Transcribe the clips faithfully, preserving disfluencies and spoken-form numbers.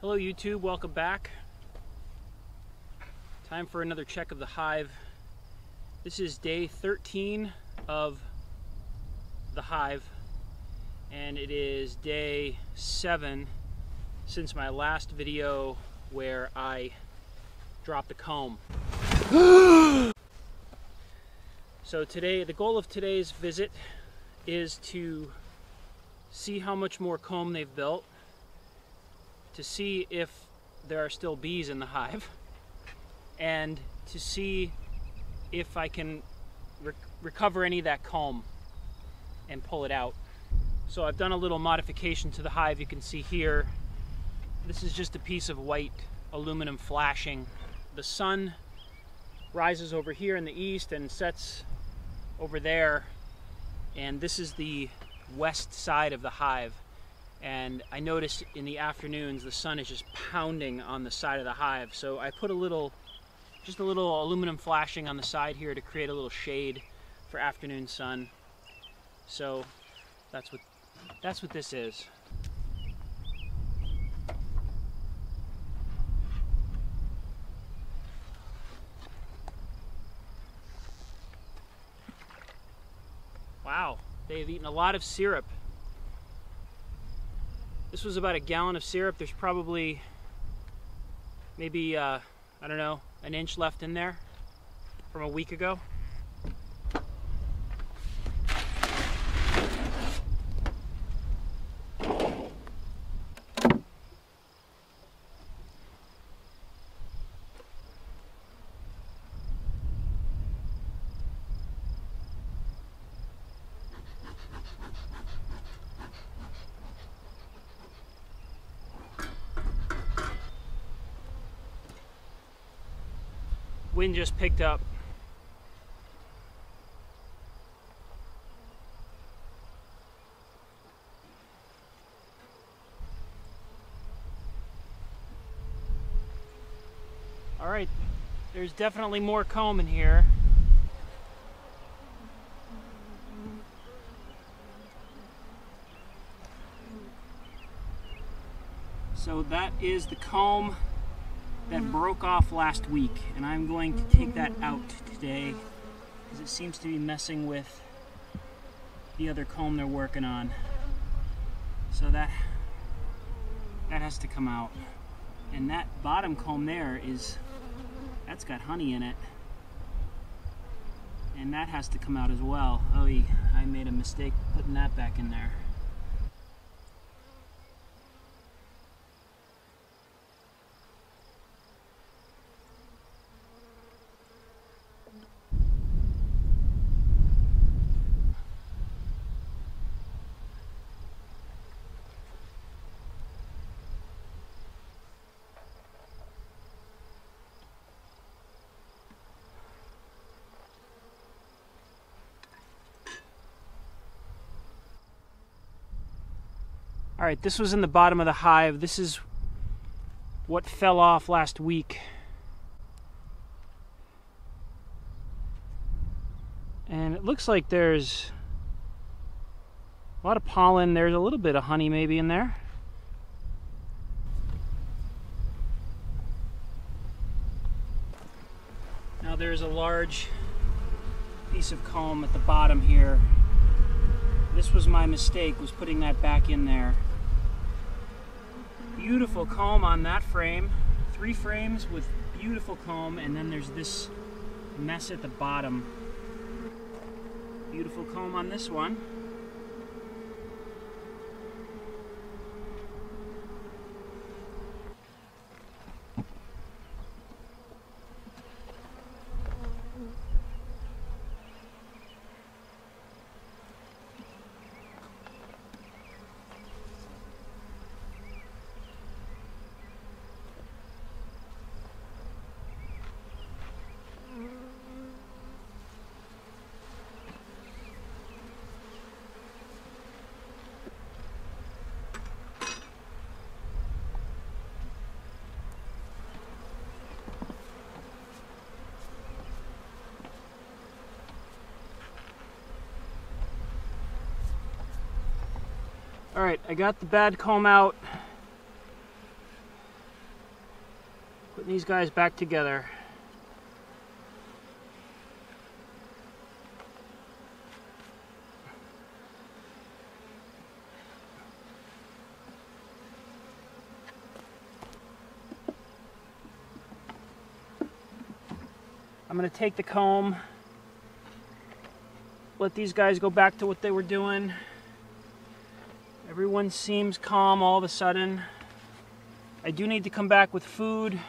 Hello YouTube, welcome back. Time for another check of the hive. This is day thirteen of the hive, and it is day seven since my last video where I dropped the comb. So today, the goal of today's visit is to see how much more comb they've built, to see if there are still bees in the hive, and to see if I can re recover any of that comb and pull it out. So I've done a little modification to the hive. You can see here, this is just a piece of white aluminum flashing. The sun rises over here in the east and sets over there, and this is the west side of the hive. And I noticed in the afternoons the sun is just pounding on the side of the hive, so I put a little, just a little aluminum flashing on the side here to create a little shade for afternoon sun. So that's what that's what this is. Wow, they've eaten a lot of syrup. This was about a gallon of syrup. There's probably maybe, uh, I don't know, an inch left in there from a week ago. Wind just picked up. All right, there's definitely more comb in here. So that is the comb that broke off last week, and I'm going to take that out today because it seems to be messing with the other comb they're working on. So that that has to come out. And that bottom comb there is, that's got honey in it, and that has to come out as well. Oh, I made a mistake putting that back in there. All right, this was in the bottom of the hive. This is what fell off last week. And it looks like there's a lot of pollen. There's a little bit of honey maybe in there. Now there's a large piece of comb at the bottom here. This was my mistake, was putting that back in there. Beautiful comb on that frame, three frames with beautiful comb, and then there's this mess at the bottom. Beautiful comb on this one. All right, I got the bad comb out. Putting these guys back together. I'm going to take the comb, let these guys go back to what they were doing. Everyone seems calm all of a sudden. I do need to come back with food.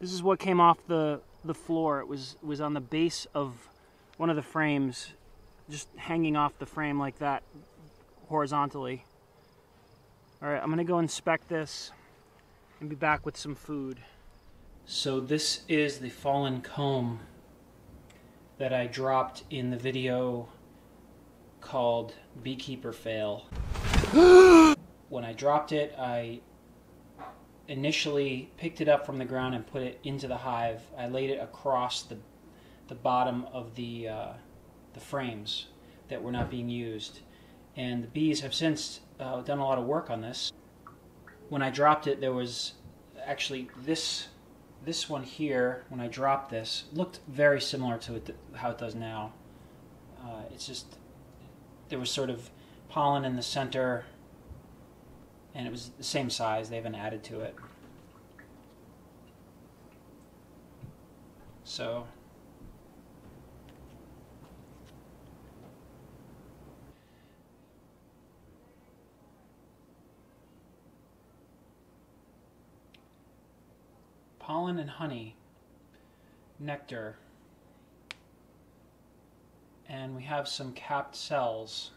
This is what came off the, the floor. It was, was on the base of one of the frames, just hanging off the frame like that, horizontally. All right, I'm gonna go inspect this and be back with some food. So this is the fallen comb that I dropped in the video called Beekeeper Fail. When I dropped it, I initially picked it up from the ground and put it into the hive. I laid it across the, the bottom of the, uh, the frames that were not being used. And the bees have since uh, done a lot of work on this. When I dropped it, there was actually this this one here. When I dropped this, looked very similar to it, how it does now. Uh, it's just there was sort of pollen in the center, and it was the same size. They haven't added to it. So. Pollen and honey, nectar, and we have some capped cells.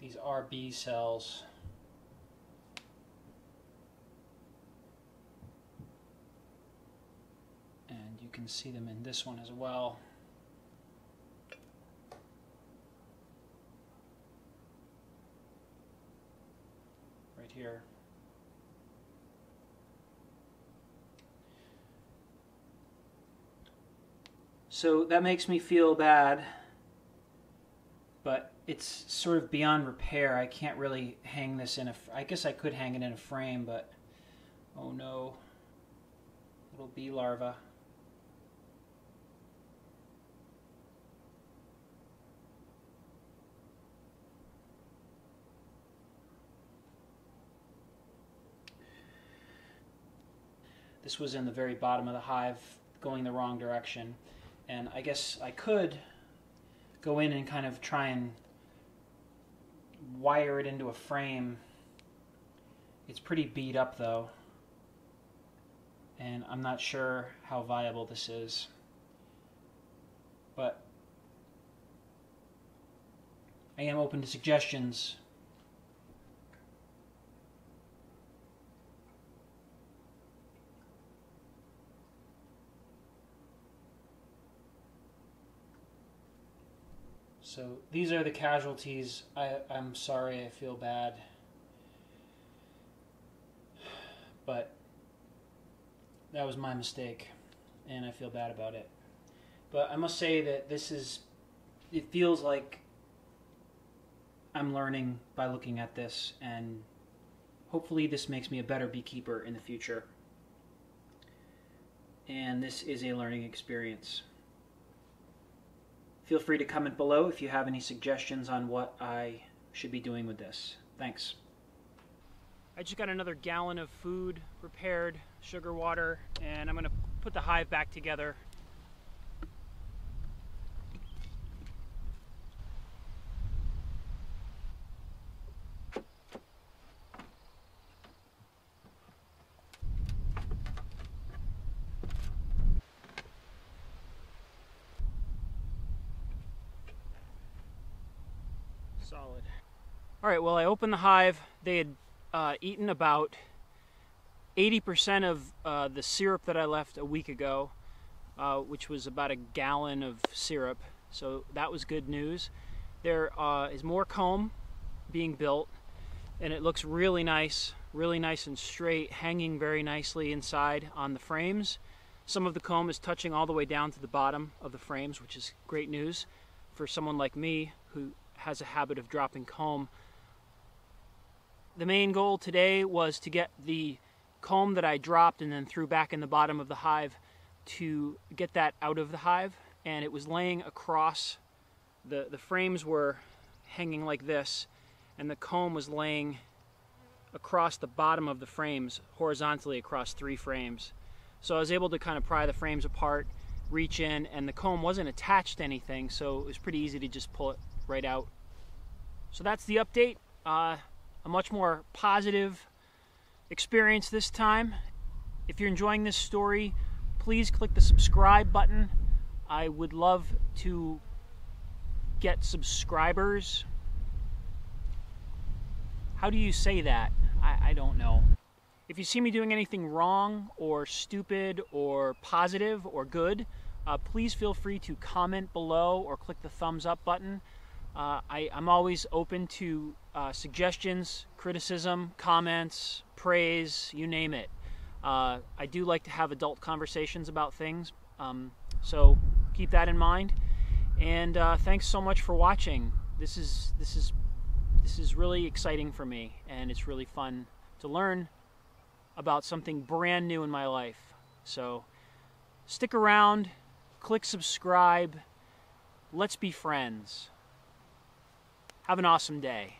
These are bee cells. And you can see them in this one as well. Right here. So that makes me feel bad, but it's sort of beyond repair. I can't really hang this in a, I guess I could hang it in a frame, but oh no, little bee larva. This was in the very bottom of the hive, going the wrong direction. And I guess I could go in and kind of try and wire it into a frame. It's pretty beat up though, and I'm not sure how viable this is. But I am open to suggestions. So these are the casualties. I, I'm sorry, I feel bad. But that was my mistake, and I feel bad about it. But I must say that this is, it feels like I'm learning by looking at this, and hopefully this makes me a better beekeeper in the future. And this is a learning experience. Feel free to comment below if you have any suggestions on what I should be doing with this. Thanks. I just got another gallon of food prepared, sugar water, and I'm gonna put the hive back together. Solid. All right, well, I opened the hive. They had uh, eaten about eighty percent of uh, the syrup that I left a week ago, uh, which was about a gallon of syrup. So that was good news. There uh, is more comb being built, and it looks really nice, really nice and straight, hanging very nicely inside on the frames. Some of the comb is touching all the way down to the bottom of the frames, which is great news for someone like me who has a habit of dropping comb the main goal today was to get the comb that I dropped and then threw back in the bottom of the hive to get that out of the hive, and it was laying across, the, the frames were hanging like this, and the comb was laying across the bottom of the frames, horizontally across three frames. So I was able to kind of pry the frames apart, reach in, and the comb wasn't attached to anything, so it was pretty easy to just pull it right out. So that's the update. Uh, a much more positive experience this time. If you're enjoying this story, please click the subscribe button. I would love to get subscribers. How do you say that? I, I don't know. If you see me doing anything wrong or stupid or positive or good, uh, please feel free to comment below or click the thumbs up button. Uh, I, I'm always open to uh, suggestions, criticism, comments, praise, you name it. Uh, I do like to have adult conversations about things, um, so keep that in mind. And uh, thanks so much for watching. This is, this is, this is really exciting for me, and it's really fun to learn about something brand new in my life. So stick around, click subscribe, let's be friends. Have an awesome day.